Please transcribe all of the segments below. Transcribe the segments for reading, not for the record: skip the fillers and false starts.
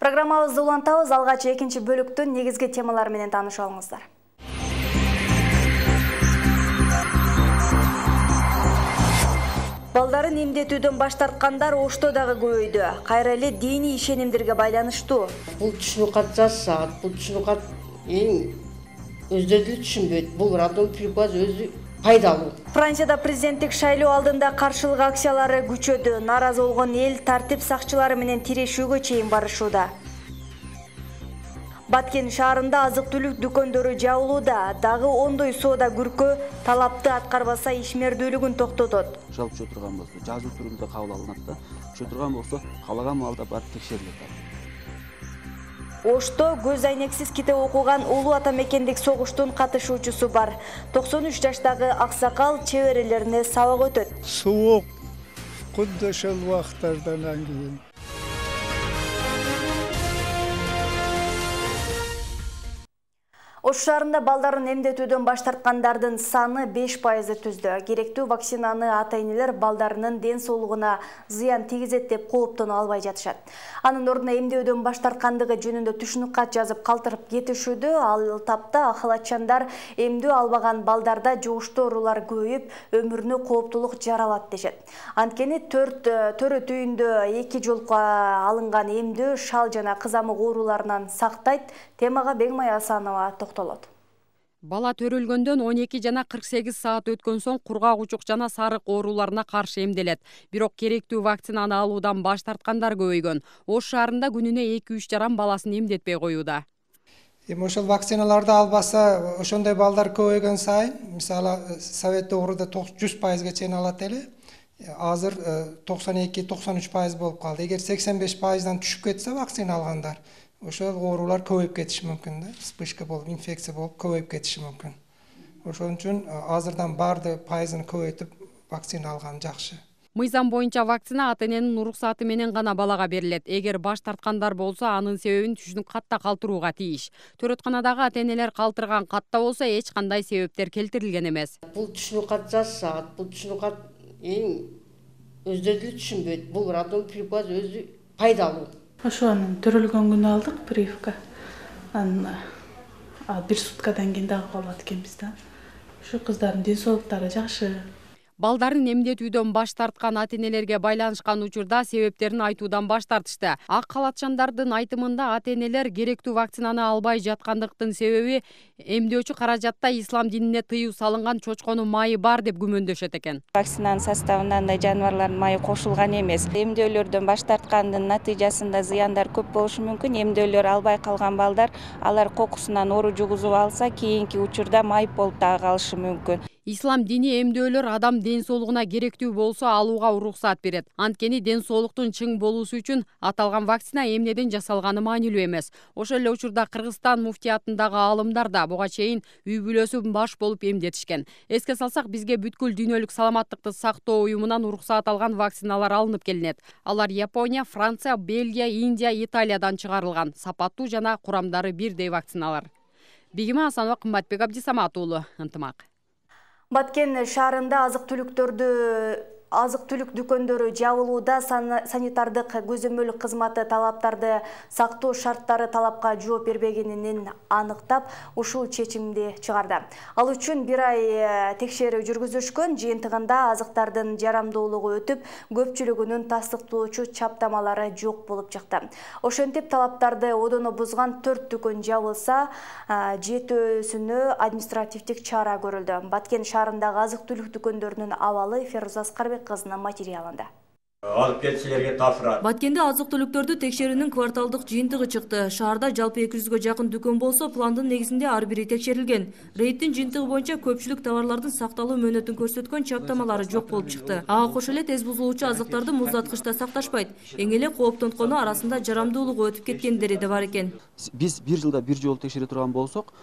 Программабыз Зулантау алгач 2-бөлүктүн негизги темалары менен таныша алыңыздар. Балдарын эмдетүүдөн баш тарткандар Оштодагы көйдө. Кайра эле диний ишенимдерге байланыштуу. Бул түшүнүкат жасат, бул түшүнүкат эң өздөрү түшүнбөйт. Бул радон приказ өзү пайдалуу. Францияда президенттик шайлоо алдында каршылык акциялары күчөдү. Наразы болгон эл тартип сакчылары менен тирешүүгө чейин барышууда. Баткен шаарында азык-түлүк дүкөндөрү жабылууда. Дагы 10дой соода күркө талапты аткарбаса ишмердүүлүгүн токтотот. Жалып түшө турган болсо, жазуу түрүндө кабыл алынат да. Түшө турган болсо, калаган маалда барып текшерилет. Ошто көз айнексиз китеп окуган Улу Атамекендик согуштун катышуучусу бар. 93 жаштагы аксакал чеберелерине сабак өтөт. Суук кудда шел вакыттардан аңгин. Ош шаарында балдарын эмдетүүдөн баш тарткандардын саны 5% түздү. Керектүү вакцинаны ата-энелер балдарынын ден соолугуна зыян тийгизет деп кооптоно албай жатышат. Анын ордуна эмдөөдөн баш тарткандыгы жөнүндө түшүнүккат жазып калтырып кетишүүдө, ал тапта ахылатчандар эмдөө албаган балдарда жугуштуу оорулар көбөйүп, өмүрүнө кооптуулук жаралат дешет. Анткени төрө түйүндө 2 жолго алынган эмдөө шал жана кызамык ооруларынан сактайт. Темага Бегмай Асанова токтолот. Бала төрөлгөндөн 12 жана 48 саат өткөн соң кургак учук жана сарык ооруларына каршы эмделет. Бирок керектүү вакцинаны алуудан баш тарткандар көбөйгөн. Ош шаарында күнүнө 2-3 жаран баласын эмдетпей коюуда. Эми ошол вакциналарды албаса, ошондой балдар көбөйгөн сайын, мисалы, Совет доорунда 100%га чейин алат эле. Азыр 92-93% болуп калды. Эгер 85%дан түшүп кетсе вакцина алгандар, ошол оорулар көбөйүп кетиши мүмкүн да, вспышка болуп, инфекция болуп көбөйүп кетиши мүмкүн. Ошон үчүн азырдан барды пайызын көбөйтүп вакцина алган жакшы. Мыйзам боюнча вакцина ата-эненин уруксаты менен гана балага берилет. Эгер баш тарткандар болсо, анын себебин түшүнүк катта калтырууга тийиш. Төрөтканадагы ата-энелер калтырган катта болсо, эч кандай себептер келтирилген эмес. Бул түшүнүк кат жасат, бул түшүнүк кат эң өздөрү түшүнбөйт. Бул радон приказ өзү пайдалуу. Ошонун төрөлгөн күнү алдык прививка. Анан бир суткадан кийин дагы калат экенбиз да. Ушу кыздардын ден соолуктары жакшы. Балдарын эмдетүүдөн баш тарткан ата-энелерге байланышкан учурда себептерин айтуудан баш тартышты. Ак халатчандардын айтымында ата-энелер керектүү вакцинаны албай жаткандыктын себеби эмдөөчү каражатта ислам динине тыюу салынган чочконун майы бар деп күмөндөшөт экен. Вакцинанын составына да жаныбарлардын майы кошулган эмес. Эмдөөлөрдөн баш тарткандын натыйжасында зыяндар көп болушу мүмкүн. Эмдөөлөр албай калган балдар алар кокусунан оору жугузуп алса, кийинки учурда майып болуп дагы калышы мүмкүн. Ислам дини эмдөөлөр адам ден соолугуна керектүү болсо алууга уруксат берет. Анткени ден соолуктун чың болуусу үчүн аталган вакцина эмнеден жасалганы маанилүү эмес. Ошол эле учурда Кыргызстан муфтиятындагы аалымдар да буга чейин үй-бүлөсү баш болуп эмдетишкен. Эске салсак, бизге бүткүл дүйнөлүк саламаттыкты сактоо уюмунан уруксат алган вакциналар алынып келинет. Алар Япония, Франция, Бельгия, Индия, Италиядан чыгарылган. Сапаттуу жана курамдары бирдей вакциналар. Бегима Асанова, Кымбатбек Абдисамат уулу, Ынтымак. Баткен шаарында азык-түлүк дүкөндөрү жабылууда. Санитардык көзөмөлүк кызматы талаптарды сактоо шарттары талапка жооп бербегенин аныктап, ушул чечимди чыгарды. Ал үчүн 1 ай текшерүү жүргүзүшкөн, жыйынтыгында азыктардын жарамдуулугу өтүп, көпчүлүгүнүн тастыктоочу чаптамалары жок болуп чыкты. Ошентип талаптарды одоно бузган 4 дүкөн жабылса, 7-өсүнө административдик чара көрүлдү. Баткен шаарындагы азык-түлүк дүкөндөрүнүн абалы Феруз Аскарбек кызынын материалында. Баткенде азык-түлүктөрдү текшерүүнүн кварталдык жыйынтыгы чыкты. Шаарда жалпы 200гө жакын дүкөн болсо, пландын негизинде ар бири текшерилген. Рейдтин жыйынтыгы боюнча көпчүлүк товарлардын сакталуу мөөнөтүн көрсөткөн чаптамалары жок болуп чыкты. Ага кош эле тез бузулуучу азыктарды муздаткычта сакташпайт. Эң эле кооптонткону арасында жарамдуулугу өтүп кеткендери да бар экен. Биз 1 жылда 1 жолу текшере турган болсок,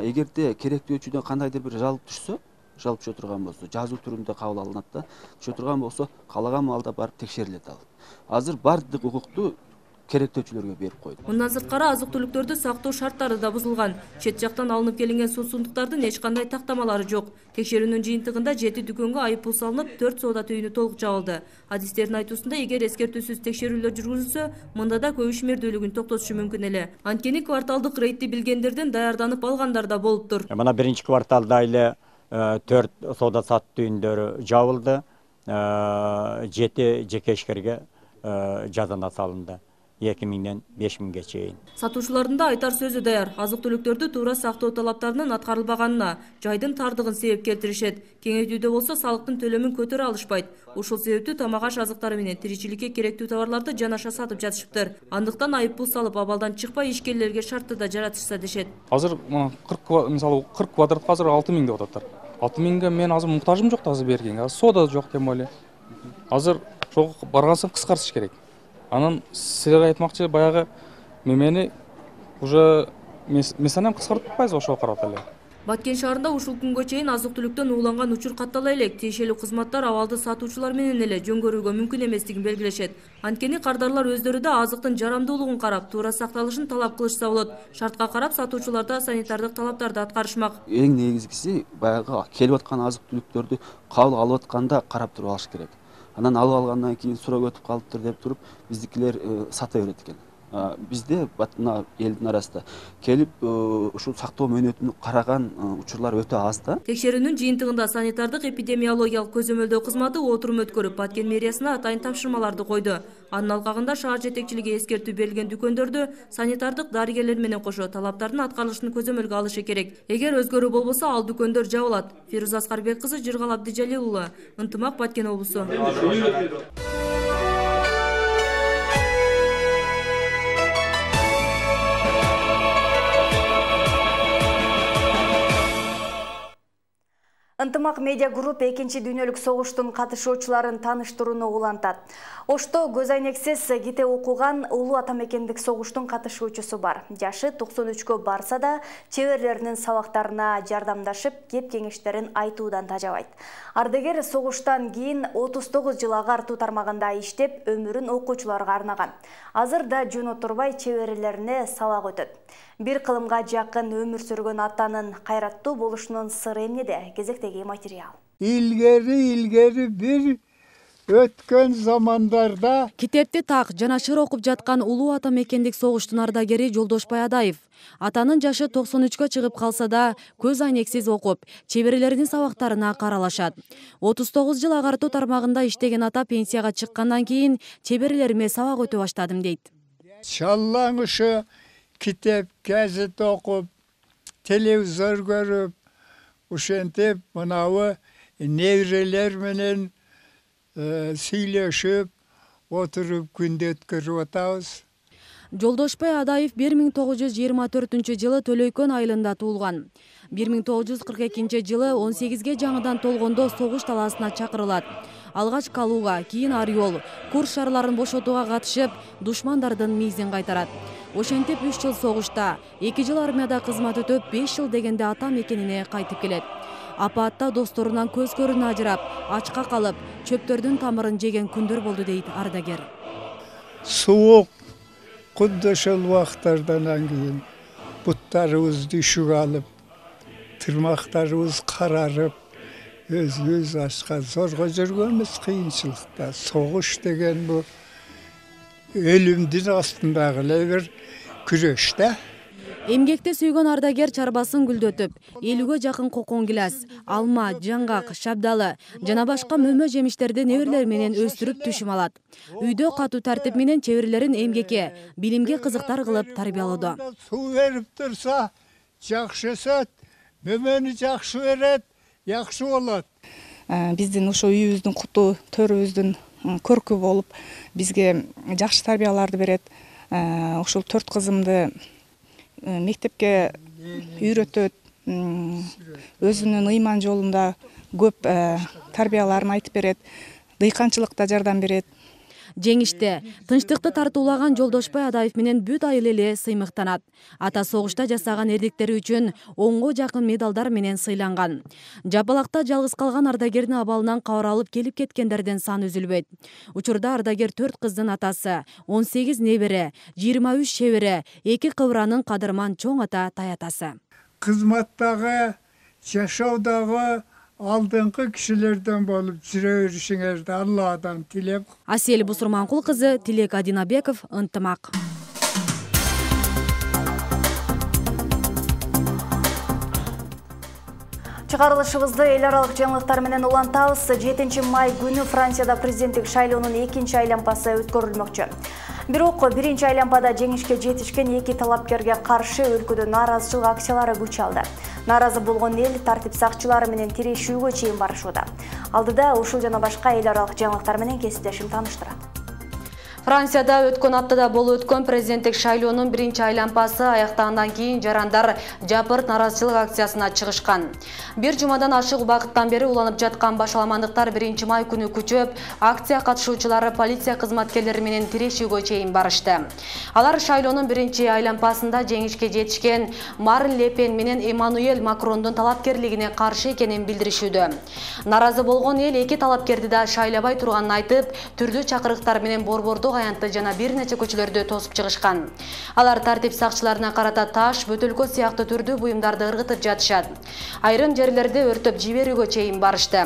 эгерде керектүүчүдөн кандайдыр бир жалып түшсө, жалып түшө турган болсо, жазуу түрүндө кабыл алынат да. Түшө турган болсо, калаган маалда барып текшерилет ал. Азыр бардык укуктуу керектөчүлөргө берип койду. Мындан сырткары азык-түлүктөрдү сактоо шарттары да бузулган. Чет жактан алынып келген суусундуктардын эч кандай тактамалары жок. Текшерүүнүн жыйынтыгында 7 дүкөнгө айыппул салынып, 4 соода түйүнү толук жабылды. Адистердин айтуусунда, эгер эскертүүсүз текшерүүлөр жүргүзүлсө, мында да көйүшмөрдүүлүгүн токтотушу мүмкүн эле. Анткени кварталдык рейдти билгендерден даярданып алгандар да болуптур. Мына 1-кварталда эле 4 соода сат түйүндөрү жабылды. 7 жеке ишкерге жазана салынды. 2000-5000 чейин. Сатуучулардын да айтар сөзү даяр. Азык-түлүктөрдү туура сактоо талаптарынын аткарылбаганына, жайдын тардыгын себеп келтиришет. Кеңейтүүдө болсо салыктын төлөмүн көтөрө алышпайт. Ушул себептүү тамак аш азыктары менен тиричиликке керектүү товарларды жанаша сатып жатышыптыр. Андыктан айыппул салып абалдан чыкпай ишкерлерге шартты да жаратышса дешет. Азыр мына 40 мисалы 40 квадратка азыр 6000 деп ататтар. 6000ге мен азыр муктажым жок тазы берген. Азыр соода жок деп эле. Азыр шок баргансын кыскартыш керек. Анан силерге айтмакчы баягы мемени уже месанам кыскартпайбыз ошого карап эле. Баткен шаарында ушул күнгө чейин азык-түлүктөн ууланган учур каттала элек. Тиешелүү кызматтар авалды сатуучулар менен эле жөнгөрүүгө мүмкүн эместигин белгилешет. Анткени кардарлар өздөрү да азыктын жарамдуулугун карап, туура сакталышын талап кылышса болот. Шартка карап сатуучулар да санитардык талаптарды аткарышмак. Эң негизгиси баягы келип аткан азык-түлүктөрдү кабыл алып атканда карап туруп алыш керек. Анан алып алгандан кийин суроо өтүп калыптыр деп туруп, биздикилер сата берет экен. Бизде батына элдин арасында келип ушул сактоо мөөнөтүн караган учурлар өтө аз да. Текшерүүнүн жыйынтыгында санитардык эпидемиологиялык көзөмөлдөө кызматы отурум өткөрүп, Баткен мэриясына атайын тапшырмаларды койду. Анын алкагында шаар жетекчилиги эскертүү берилген дүкөндөрдө санитардык дарыгерлер менен кошо талаптардын аткарылышын көзөмөлгө алышы керек. Эгер өзгөрүү болбосо, ал дүкөндөр жабылат. Феруз Аскарбек кызы, Жыргал Абдижалил улу, Ынтымак, Баткен облусу. Ынтымак медиа групп 2-чи дүйнөлүк согуштун катышуучуларын тааныштырууну улантат. Ошто көз айнексиз кете окуган Улу Атамекендик согуштун катышуучусу бар. Жашы 93кө барса да, чеберлеринин сабактарына жардамдашып, кеп кеңештерин айтуудан тажабайт. Ардегер согуштан кийин 39 жыл агар тутармагында иштеп, өмүрүн окуучуларга арнаган. Азыр да жөн отурбай чеберлерине салак өтөт. Бир кылымга жакын өмүр сүргөн атанын кайраттуу болушунун сыры эмнеде? Кезектеги материал. Илгери бир өткөн замандарда китепти так жанашыр окуп жаткан Улуу Атамекендик согуштун ардагери Жолдошпай Адаев атанын жашы 93кө чыгып калса да, көз айнексиз окуп, чеберелеринин сабактарына каралашат. 39 жыл агартуу тармагында иштеген ата пенсияга чыккандан кийин чеберелериме сабак өтө баштадым дейт. Чаллаңышы китеп, газет окуп, телевизор көрүп, ушентип мынабы неврелер менен сүйлөшүп отуруп күндү өткөрүп атабыз. Жолдошпай Адаев 1924 жылы Төлөйкөн айылында туулган. 1942 жылы 18-ге жаңыдан толгондо согуш талаасына чакырылат. Алгач Калуга, кийин Орёл, Курш шаарларын бошотууга катышып, душмандардын мийзин кайтарат. Ошентип 3 жыл согушта, 2 жыл армияда кызмат өтөп, 5 жыл дегенде ата мекенине кайтып келет. Апаатта досторунан көз көрүнө ажырап, ачка калып, чөптөрдүн тамырын жеген күндөр болду дейт ардагер. Суук кудду шол убактардан кийин буттарыбыз түшүп алып, тырмактарыбыз карарып, өз-өз ашка зорго жүргөнбүз кыйынчылыкта. Согуш деген бу өлүмдүн астындагы эле бир күрөш да. Эмгекте сүйгөн ардагер чарбасын гүлдөтүп, элүүгө жакын кокон гилас, алма, жаңгак, шабдалы жана башка мөмө жемиштерди неберлер менен өстүрүп түшүм алат. Үйдө катуу тартип менен чеберлерин эмгекке, билимге кызыктар кылып тарбиялоодо. Суу берип турса, жакшы сөт, мөмөнү жакшы берет, жакшы болот. Биздин ошо үйүбүздүн куту, төрүбүздүн көркү болуп, бизге жакшы тарбияларды берет. Ошол 4 кызымды мектепке үйрөтөт, өзүнүн ыйман жолунда көп тарбияларын айтып берет, дыйканчылыкта жардам берет. жеңиште. Тынчтыкты тартуулаган Жолдошпай Адаев менен бүт айыл эле сыймыктанат. Ата согушта жасаган эрликтери үчүн 10го жакын медалдар менен сыйланган. Жапалакта жалгыз калган ардагердин абалынан кабаралып келип кеткендердин саны үзүлбөйт. Учурда ардагер 4 кыздын атасы, 18 небере, 23 шебере, 2 кыбранын кадырман чоң ата таятасы. Кызматтагы, жашоодагы алдыңкы кишилерден болуп жүрө беришиңерди Алладан тилеп. Асель Бусурманкул кызы, Тилек Адинабеков, Ынтымак. Чыгарылышыбызды эл аралык жаңылыктар менен улантабыз. 7 май күнү Францияда президенттик шайлоонун 2-чи айланпасы өткөрүлмөкчү. Бирок 1-чи айланпада жеңишке жетишкен эки талапкерге каршы өлкөдө нааразычылык акциялары күч алды. Наразы болгон эл тартип сакчылары менен тирешүүгө чейин барышууда. Алдыда ушул жана башка эл аралык жаңылыктар менен кесиптешим таныштырат. Францияда өткөн аптада болуп өткөн президенттик шайлоонун 1-чи айланпасы аяктагандан кийин жарандар жапырт наразычылык акциясына чыгышкан. Бир жумадан ашык убакыттан бери уланып жаткан башаламандыктар 1 май күнү күчөп, акция катышуучулары полиция кызматкерлери менен тирешүүгө чейин барышты. Алар шайлоонун 1-чи айланпасында жеңишке жетишкен Марин Ле Пен менен Эммануэль Макрондун талапкерлигине каршы экенин билдиришүүдө. Наразы болгон эл эки талапкерди да шайлабай турганын айтып, түрдүү чакырыктар менен борбордук аянты жана бир нече көчөлөрдө тосуп чыгышкан. Алар тартип сакчыларына карата таш, бөтөлкө сыяктуу түрдүү буюмдарды ыргытып жатышат. Айрым жерлерде өртөп жиберүүгө чейин барышты.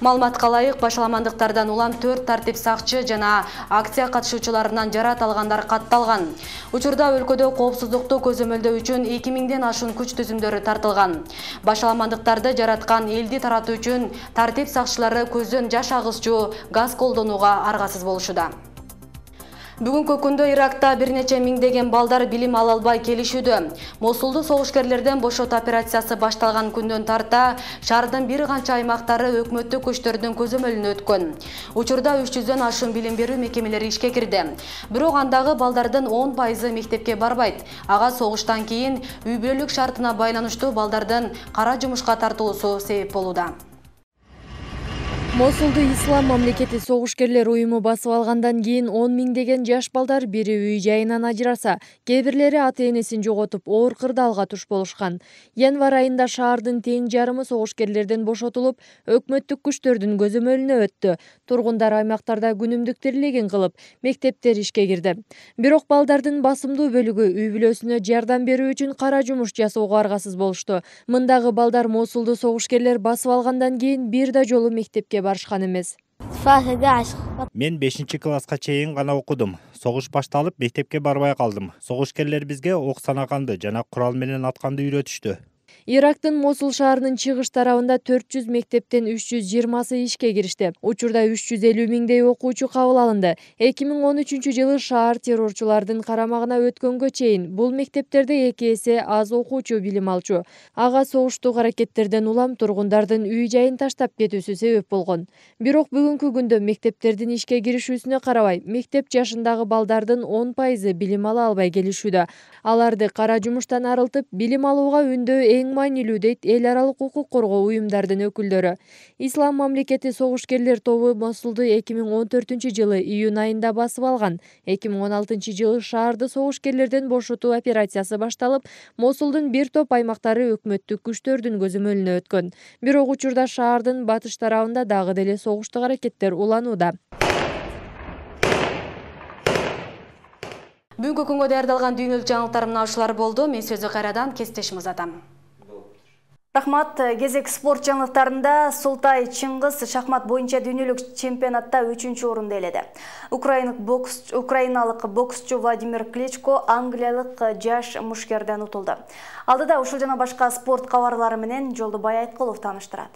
Маалыматка ылайык башаламандыктардан улам 4 тартип сакчы жана акция катышуучуларынан жараат алгандар катталган. Учурда өлкөдө коопсуздукту көзөмөлдөө үчүн 2000ден ашуун күч түзүмдөрү тартылган. Башаламандыктарды жараткан элди таратуу үчүн тартип сакчылары көздөн жаш агызчу газ колдонууга аргасыз болушуда. Бүгүнкү күндө Иракта бир нече миңдеген балдар билим ала албай келишүүдө. Мосулду согушкерлерден бошот операциясы башталган күндөн тарта, шаардын бир канча аймактары өкмөттүк күчтөрдүн көзөмөлүнө өткөн. Учурда 300дөн ашуун билим берүү мекемелери ишке кирди. Бирок андагы балдардын 10%ы мектепке барбайт. Ага согуштан кийин үй бүлөлүк шартына байланыштуу балдардын кара жумушка тартылуусу себеп болууда. Мосулду Ислам мамлекети согушкерлер уюму басып алгандан кийин 10 миңдеген жаш балдар бири үй жайынан ажыраса, кээбирлери ата-энесин жоготуп, оор кырдаалга туш болушкан. Январь айында шаардын тең жарымы согушкерлерден бошотулуп, өкмөттүк күчтөрдүн көзөмөлүнө өттү. Тургундар аймактарда күнүмдүк тирлигин кылып, мектептер ишке кирди. Бирок балдардын басымдуу бөлүгү үй бүлөсүнө жардам берүү үчүн кара жумуш жасоого аргасыз болушту. Мындагы балдар Мосулду согушкерлер басып алгандан кийин бир да жолу мектепке барышкан эмес. Мен 5-чи класска чейин гана окудум. Согуш башталып мектепке барбай калдым. Согушкерлер бизге ок санаганды жана курал менен атканды үйрөтүштү. Ирактын Мосул шаарынын чыгыш тарабында 400 мектептен 320-сы ишке киришти. Учурда 350 миңдей окуучу кабыл алынды. 2013 жылы шаар террорчулардын карамагына өткөнгө чейин бул мектептерде 2 эсе аз окуучу билим алчу. Ага согуштуу аракеттерден улам тургундардын үй жайын таштап кетүүсү себеп болгон. Бирок бүгүнкү күндө мектептердин ишке киришүүсүнө карабай, мектеп жашындагы балдардын 10%ы билим ала албай келишүүдө. Аларды кара жумуштан арылтып, билим алууга үндөө эң маанилүү дейт эл аралык укук коргоо уюмдардын өкүлдөрү. Ислам мамлекети согушкерлер тобу Мосулду 2014 жылы июнь айында басып алган. 2016 жылы шаарды согушкерлерден бошотуу операциясы башталып, Мосулдун бир топ аймактары өкмөттүк күчтөрдүн көзөмөлүнө өткөн. Бирок учурда шаардын батыш тарабында дагы деле согуштук аракеттер уланууда. Бүгүнкү күнгө даярдалган дүйнөлүк жаңылыктар мына ушулар болду. Мен сөзү кайрадан кесиптешим Атам. Рахмат. Кезек спорт жаңылыктарында. Султай Чыңғыз шахмат боюнча дүйнөлүк чемпионатта 3-чү орунда эледи. Украиналык боксчу Владимир Кличко англиялык жаш мушкерден утулду. Алдыда ушул жана башка спорт кабарлары менен Жолдошбай Адаев тааныштырат.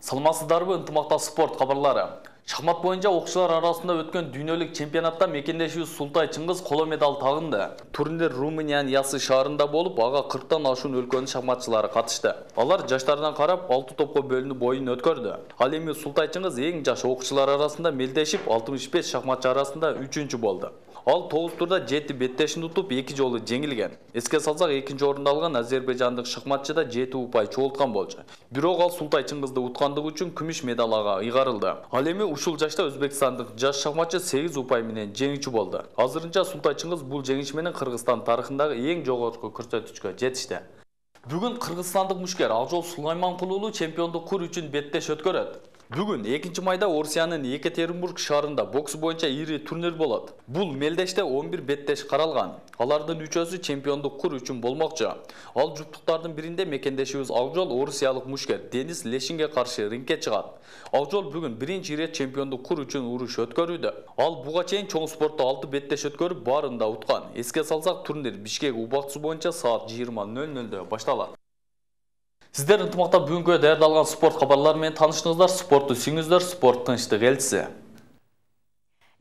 Саламатсыздарбы, Ынтымакта спорт кабарлары. Шахмат боюнча окуучулар арасында өткөн дүйнөлүк чемпионатта мекендешүү Султай Чыңгыз коло медал тагынды. Турнир Румыниянын Ясы шаарында болуп, ага 40тан ашуун өлкөнүн шахматчылары катышты. Алар жаштарынан карап 6 топко бөлүнүп оюн өткөрдү. Ал эми Султай Чыңгыз эң жаш окуучулар арасында мелдешип 65 шахматчы арасында 3-чү болду. Ал 9 турда 7 беттешін ұтып, 2 жолы жеңілген. Еске салсақ, 2-ші орында алған Азербайжандық шахматшы да 7 ұпай жоғалтқан болжы. Бирок ал Султай Чыңғызды ұтқандығы үшін күміш медалаға ұйғарылды. Ал эми ушул жашта өзбекстандық жаш шахматшы 8 ұпай менен жеңіші болды. Азырынша Султай Чыңғыз бұл жеңіш менен Кыргызстан тарихындағы ең жоғарғы көрсөткүчкө жетишти. Бүгүн кыргызстандык мушкер Алжол Сулайманкулов чемпиондук кур үчүн беттеш өткөрөт. Бүгүн 2 майда Орсиянын Екатеринбург шаарында бокс боюнча ири турнир болот. Бул мелдеште 11 беттеш каралган. Алардын 3-өсү чемпиондук кур үчүн болмокчу. Ал жуптуктардын биринде мекендешибиз Алжол орусиялык мушкер Денис Лешинге каршы рингке чыгат. Алжол бүгүн биринчи ирет чемпиондук кур үчүн уруш өткөрүүдө. Ал буга чейин чоң спортто 6 беттеш өткөрүп, баарында уткан. Эске салсак, турнир Бишкек убактысы боюнча саат 20:00 башталат. Сіздер Ынтымакта бүгінгі даярдалған спорт хабарларымен танышыңыздар, спортты сүйіңіздер, спорт тыныштық елшісі.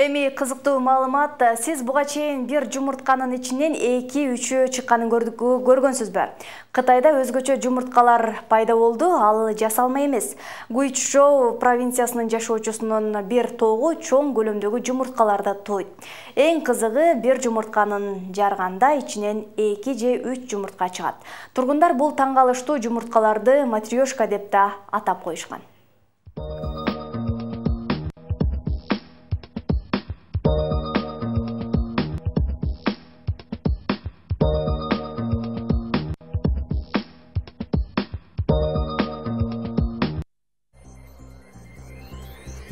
Эми кызыктуу маалымат, сиз буга чейин бир жумуртканын ичинен 2-3 чыкканын көргөнсүзбү? Кытайда өзгөчө жумурткалар пайда болду, ал жасалма эмес. Гуйчжоу провинциясынын жашоочусунун бир тогу чоң көлөмдөгү жумурткаларда тойт. Эң кызыгы, бир жумуртканын жарганда ичинен 2 же 3 жумуртка чыгат. Тургундар бул таңгалыштуу жумурткаларды матрёшка деп да атап коюшкан.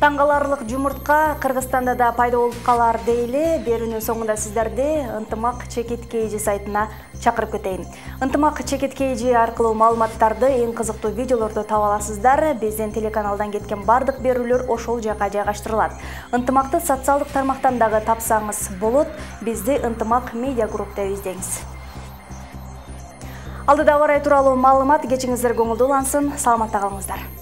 Таңғаларлық жұмыртқа Кыргызстанда да пайда болып қалар дейлі. Берінің соңында сіздерді Ынтымак чекиткейжи сайтына чакырып кетейін. Ынтымак чекиткейжи арқылы маалыматтарды, ең кызыктуу видеолорду таба аласыздар. Бизден телеканалдан кеткен бардық берүүлөр ошол жака жайгаштырылат. Ынтымакты социалдык тармактан дагы тапсаңыз болот. Бизди Ынтымак медиа группта издеңиз. Алдыда барай тууралуу маалымат кечиңиздер көңүлдүү улансын. Саламатта калыңыздар.